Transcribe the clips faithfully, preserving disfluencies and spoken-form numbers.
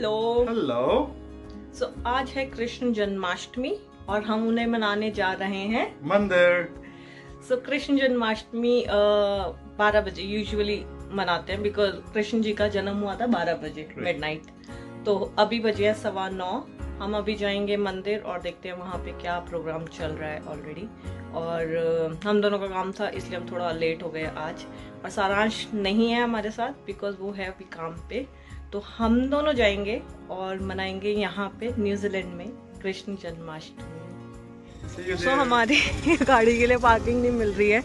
Hello hello. सो आज है कृष्ण जन्माष्टमी और हम उन्हें मनाने जा रहे हैं मंदिर। सो so, कृष्ण जन्माष्टमी बारह बजे यूजुअली मनाते हैं बिकॉज कृष्ण जी का जन्म हुआ था बारह बजे मिडनाइट। तो अभी बजे है सवा नौ। हम अभी जाएंगे मंदिर और देखते हैं वहाँ पे क्या प्रोग्राम चल रहा है ऑलरेडी। और uh, हम दोनों का काम था इसलिए हम थोड़ा लेट हो गए आज। और सारांश नहीं है हमारे साथ बिकॉज वो है अभी काम पे। तो हम दोनों जाएंगे और मनाएंगे यहाँ पे न्यूजीलैंड में कृष्ण जन्माष्टमी। तो हमारी गाड़ी के लिए पार्किंग नहीं मिल रही है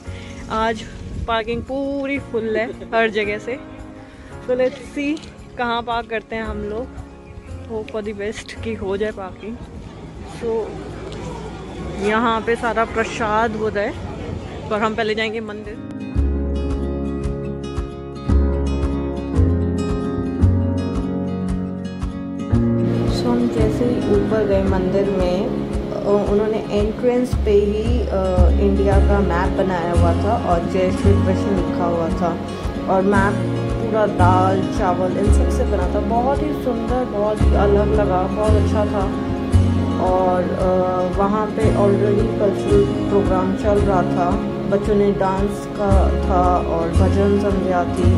आज, पार्किंग पूरी फुल है हर जगह से। तो लेट्स सी कहाँ पार्क करते हैं हम लोग। होप फॉर दी बेस्ट कि हो जाए पार्किंग। सो so, यहाँ पे सारा प्रसाद होता है पर हम पहले जाएंगे मंदिर। तो हम जैसे ही ऊपर गए मंदिर में, उन्होंने एंट्रेंस पे ही इंडिया का मैप बनाया हुआ था और जय श्री कृष्ण लिखा हुआ था। और मैप पूरा दाल चावल इन सब से बना था। बहुत ही सुंदर, बहुत ही अलग लगा, बहुत अच्छा था। और वहाँ पे ऑलरेडी कल्चरल प्रोग्राम चल रहा था, बच्चों ने डांस का था और भजन संध्या थी।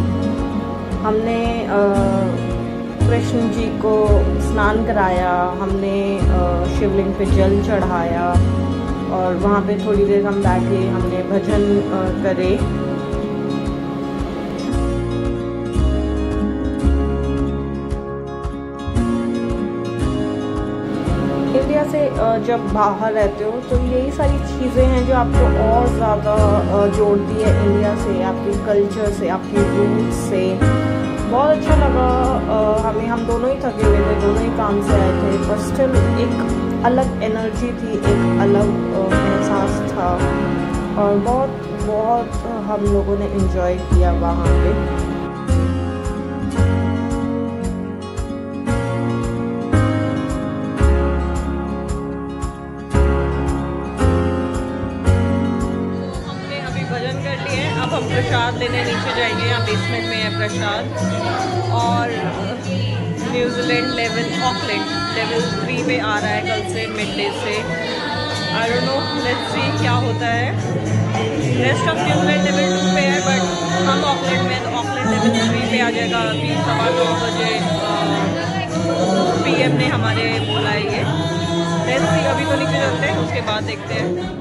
हमने आ, कृष्ण जी को स्नान कराया, हमने शिवलिंग पे जल चढ़ाया और वहाँ पे थोड़ी देर हम बैठे, हमने भजन करे। इंडिया से जब बाहर रहते हो तो यही सारी चीज़ें हैं जो आपको और ज़्यादा जोड़ती है इंडिया से, आपके कल्चर से, आपके रूट्स से। बहुत अच्छा लगा आ, हमें। हम दोनों ही थके हुए थे, दोनों ही काम से आए थे, पर स्टिल एक अलग एनर्जी थी, एक अलग एहसास था। और बहुत बहुत हम लोगों ने एंजॉय किया वहाँ पे। प्रसाद लेने नीचे जाएंगे, यहाँ बेसमेंट में है प्रसाद। और New Zealand level, Auckland level three पे आ रहा है कल से मिड डे से। I don't know, let's see क्या होता है। Rest of New Zealand level two पे है बट हम ऑकलैंड में हैं तो ऑकलैंड लेवल थ्री पे आ जाएगा अभी सवा नौ बजे पी एम ने हमारे बोला है ये। लेट्स सी, अभी तो नीचे चलते हैं, उसके बाद देखते हैं।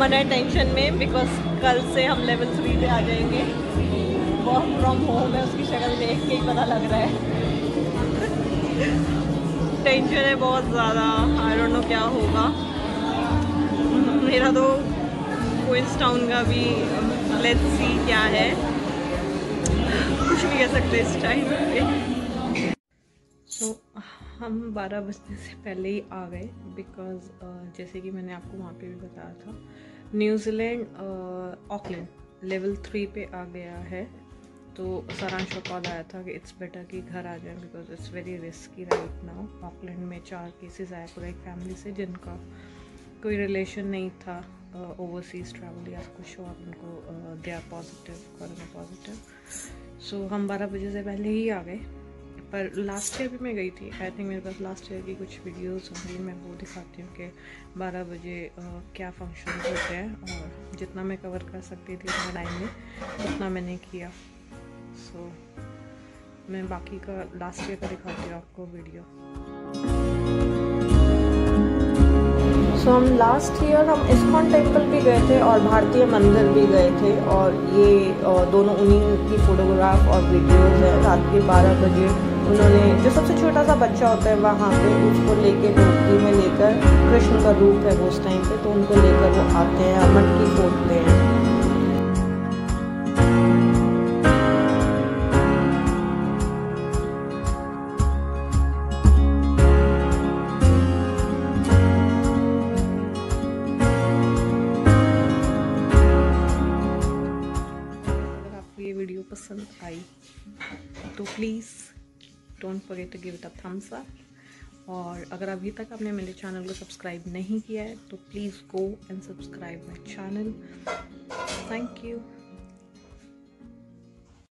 मना टेंशन में बिकॉज कल से हम लेवल थ्री पे आ जाएंगे। वर्क फ्रॉम होम है, उसकी शक्ल देख के ही पता लग रहा है। टेंशन है बहुत ज़्यादा, आई डोंट नो क्या होगा। मेरा तो क्वींस टाउन का भी लेट्स सी क्या है, कुछ भी कह सकते इस टाइम पे। सो हम बारह बजने से पहले ही आ गए बिकॉज uh, जैसे कि मैंने आपको वहाँ पे भी बताया था, New Zealand Auckland uh, level three पे आ गया है। तो सारांश का कॉल आया था कि इट्स बेटर कि घर आ जाएं because it's very risky right now. Auckland में चार केसेस आया पूरा एक फैमिली से जिनका कोई रिलेशन नहीं था ओवरसीज़ ट्रैवल या कुछ, और उनको they are positive, corona positive. So हम बारह बजे से पहले ही आ गए। पर लास्ट ईयर भी मैं गई थी, आई थिंक मेरे पास लास्ट ईयर की कुछ वीडियोस होंगी, मैं वो दिखाती हूँ कि बारह बजे क्या फंक्शन होते हैं। और जितना मैं कवर कर सकती थी अपने टाइम में उतना मैंने किया। सो so, मैं बाकी का लास्ट ईयर का दिखाती हूँ आपको वीडियो। सो so, हम लास्ट ईयर हम इस्कॉन टेम्पल भी गए थे और भारतीय मंदिर भी गए थे। और ये दोनों उन्हीं की फ़ोटोग्राफ और वीडियोज़ हैं। रात के बारह बजे उन्होंने जो सबसे छोटा सा बच्चा होता है वहाँ पे, उसको लेके डोली में लेकर, कृष्ण का रूप है वो उस टाइम पे, तो उनको लेकर वो आते हैं और मटकी फोड़ते हैं। पसंद आई तो please don't forget to give it a thumbs up. और अगर अभी तक आपने मेरे चैनल को सब्सक्राइब नहीं किया है तो please go and subscribe my channel. Thank you.